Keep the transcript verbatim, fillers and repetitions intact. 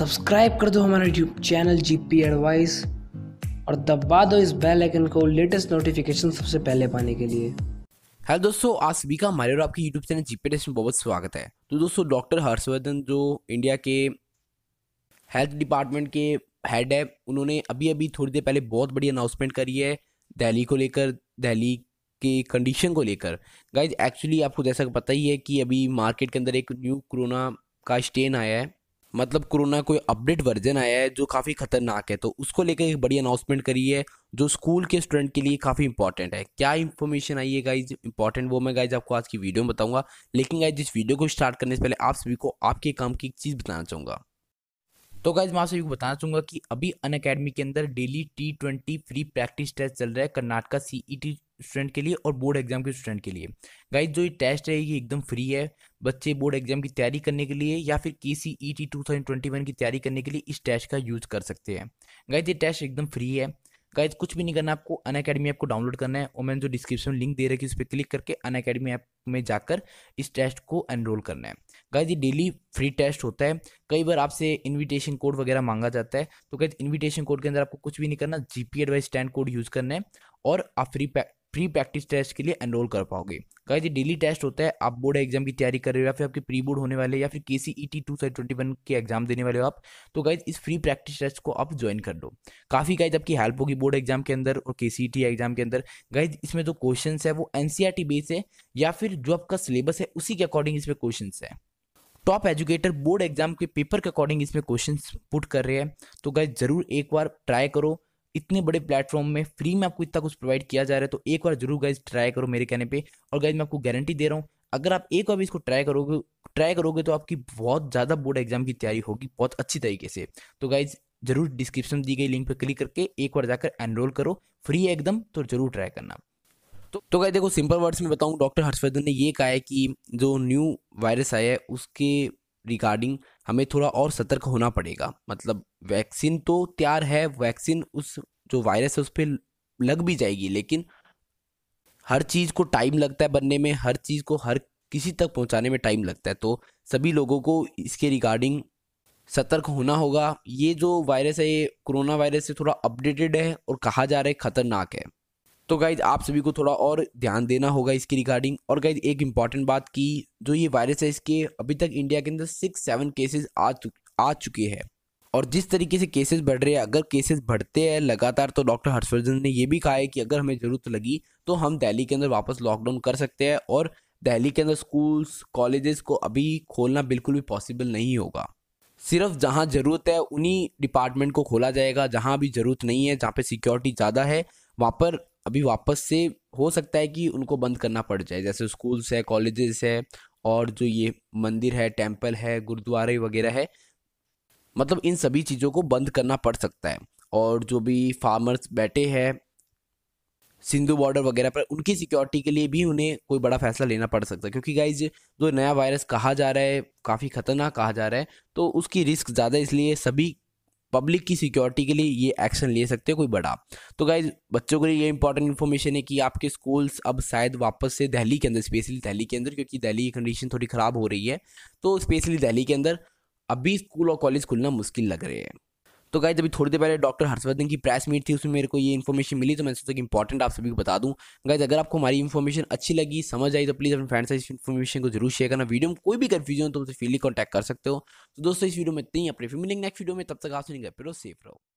Subscribe कर दो हमारा यूट्यूब चैनल जीपी एडवाइस और दबा दो इस बेल आइकन को लेटेस्ट नोटिफिकेशन सबसे पहले पाने के लिए। हेलो दोस्तों, आज सभी का हमारे और आपके यूट्यूब चैनल जीपी एडवाइस में बहुत स्वागत है। तो दोस्तों, डॉक्टर हर्षवर्धन जो इंडिया के हेल्थ डिपार्टमेंट के हेड है, उन्होंने अभी अभी थोड़ी देर पहले बहुत बड़ी अनाउंसमेंट करी है दिल्ली को लेकर, दिल्ली की कंडीशन को लेकर। गाइज एक्चुअली आपको जैसा पता ही है कि अभी मार्केट के अंदर एक न्यू कोरोना का स्ट्रेन आया है, मतलब कोरोना कोई अपडेट वर्जन आया है जो काफ़ी खतरनाक है। तो उसको लेकर एक बड़ी अनाउंसमेंट करी है जो स्कूल के स्टूडेंट के लिए काफ़ी इंपॉर्टेंट है। क्या इंफॉर्मेशन आई है गाइज इंपॉर्टेंट, वो मैं गाइज आपको आज की वीडियो में बताऊंगा। लेकिन गाइज इस वीडियो को स्टार्ट करने से पहले आप सभी को आपके काम की एक चीज़ बताना चाहूँगा। तो गाइज मैं आप सभी को बताना चाहूँगा कि अभी अनअकैडमी के अंदर daily T twenty free practice test चल रहा है Karnataka C E T student के लिए और बोर्ड एग्जाम के स्टूडेंट के लिए। गाइज जो ये टेस्ट है ये एकदम फ्री है। बच्चे बोर्ड एग्जाम की तैयारी करने के लिए या फिर केसीईटी दो हज़ार इक्कीस की तैयारी करने के लिए इस टेस्ट का यूज़ कर सकते हैं। गाइज ये टेस्ट एकदम फ्री है। गाइज कुछ भी नहीं करना, आपको अनअकैडमी आपको डाउनलोड करना है और मैंने जो डिस्क्रिप्शन लिंक दे रखी है उस पर क्लिक करके अनअकैडमी ऐप में जाकर इस टेस्ट को एनरोल करना है। गाइज ये डेली फ्री टेस्ट होता है। कई बार आपसे इनविटेशन कोड वगैरह मांगा जाता है, तो गाइज इन्विटेशन कोड के अंदर आपको कुछ भी नहीं करना, G P advice ten code use करना है और आप फ्री प्री प्रैक्टिस टेस्ट के लिए एनरोल कर पाओगे। गाइज ये डेली टेस्ट होता है। आप बोर्ड एग्जाम की तैयारी कर रहे हो या फिर आपके प्री बोर्ड होने वाले या फिर केसीईटी दो हज़ार इक्कीस के एग्जाम देने वाले हो आप, तो गाइज इस फ्री प्रैक्टिस टेस्ट को आप ज्वाइन कर लो। काफ़ी गाइज आपकी हेल्प होगी बोर्ड एग्जाम के अंदर और केसीईटी एग्जाम के अंदर। गाइज इसमें जो क्वेश्चन है वो एनसीईआरटी बेस है या फिर जो आपका सिलेबस है उसी के अकॉर्डिंग इसमें क्वेश्चन है। टॉप एजुकेटर बोर्ड एग्जाम के पेपर के अकॉर्डिंग इसमें क्वेश्चन पुट कर रहे हैं, तो गाइज ज़रूर एक बार ट्राई करो। इतने बड़े प्लेटफॉर्म में फ्री में आपको इतना कुछ प्रोवाइड किया जा रहा है, तो एक बार जरूर गाइज ट्राई करो मेरे कहने पे। और गाइज मैं आपको गारंटी दे रहा हूँ, अगर आप एक बार भी इसको ट्राई करोगे ट्राई करोगे तो आपकी बहुत ज़्यादा बोर्ड एग्जाम की तैयारी होगी बहुत अच्छी तरीके से। तो गाइज जरूर डिस्क्रिप्शन दी गई लिंक पर क्लिक करके एक बार जाकर एनरोल करो, फ्री है एकदम, तो जरूर ट्राई करना। तो तो गाइज देखो, सिंपल वर्ड्स में बताऊँ, डॉक्टर हर्षवर्धन ने ये कहा है कि जो न्यू वायरस आया है उसके रिगार्डिंग हमें थोड़ा और सतर्क होना पड़ेगा। मतलब वैक्सीन तो तैयार है, वैक्सीन उस जो वायरस है उस पर लग भी जाएगी, लेकिन हर चीज़ को टाइम लगता है बनने में, हर चीज़ को हर किसी तक पहुंचाने में टाइम लगता है। तो सभी लोगों को इसके रिगार्डिंग सतर्क होना होगा। ये जो वायरस है ये कोरोना वायरस से थोड़ा अपडेटेड है और कहा जा रहा है ख़तरनाक है, तो गाइज आप सभी को थोड़ा और ध्यान देना होगा इसकी रिगार्डिंग। और गाइज एक इम्पॉर्टेंट बात की, जो ये वायरस है इसके अभी तक इंडिया के अंदर सिक्स सेवन केसेस आ चुके आ चुके हैं और जिस तरीके से केसेस बढ़ रहे हैं, अगर केसेस बढ़ते हैं लगातार, तो डॉक्टर हर्षवर्धन ने ये भी कहा है कि अगर हमें ज़रूरत लगी तो हम दिल्ली के अंदर वापस लॉकडाउन कर सकते हैं और दिल्ली के अंदर स्कूल्स कॉलेजेस को अभी खोलना बिल्कुल भी पॉसिबल नहीं होगा। सिर्फ जहाँ ज़रूरत है उन्हीं डिपार्टमेंट को खोला जाएगा, जहाँ अभी ज़रूरत नहीं है, जहाँ पर सिक्योरिटी ज़्यादा है वहाँ पर अभी वापस से हो सकता है कि उनको बंद करना पड़ जाए, जैसे स्कूल्स है, कॉलेजेस है और जो ये मंदिर है, टेंपल है, गुरुद्वारे वगैरह है। मतलब इन सभी चीज़ों को बंद करना पड़ सकता है और जो भी फार्मर्स बैठे हैं सिंधु बॉर्डर वगैरह पर, उनकी सिक्योरिटी के लिए भी उन्हें कोई बड़ा फैसला लेना पड़ सकता है, क्योंकि गाइज जो नया वायरस कहा जा रहा है काफ़ी ख़तरनाक कहा जा रहा है, तो उसकी रिस्क ज़्यादा, इसलिए सभी पब्लिक की सिक्योरिटी के लिए ये एक्शन ले सकते हैं कोई बड़ा। तो गाइज बच्चों के लिए ये इंपॉर्टेंट इन्फॉर्मेशन है कि आपके स्कूल्स अब शायद वापस से दिल्ली के अंदर, स्पेशली दिल्ली के अंदर, क्योंकि दिल्ली की कंडीशन थोड़ी ख़राब हो रही है, तो स्पेशली दिल्ली के अंदर अभी स्कूल और कॉलेज खुलना मुश्किल लग रहे हैं। तो गाइज अभी थोड़ी देर पहले डॉक्टर हर्षवर्धन की प्रेस मीट थी, उसमें मेरे को ये इन्फॉर्मेशन मिली, तो मैंने सोचा कि इंपॉर्टेंट आप सभी को बता दूं। गाइज अगर आपको हमारी इन्फॉर्मेशन अच्छी लगी, समझ आई, तो प्लीज़ अपने फ्रेंड्स से इस इन्फॉर्मेशन को जरूर शेयर करना। वीडियो में कोई भी कन्फ्यूजन हो तो मुझसे फ्रीली कॉन्टैक्ट कर सकते हो। तो दोस्तों इस वीडियो में इतना ही, अपने फिर मिलेंगे नेक्स्ट वीडियो में, तब तक आप सुनिएगा, फिर सेफ रहो।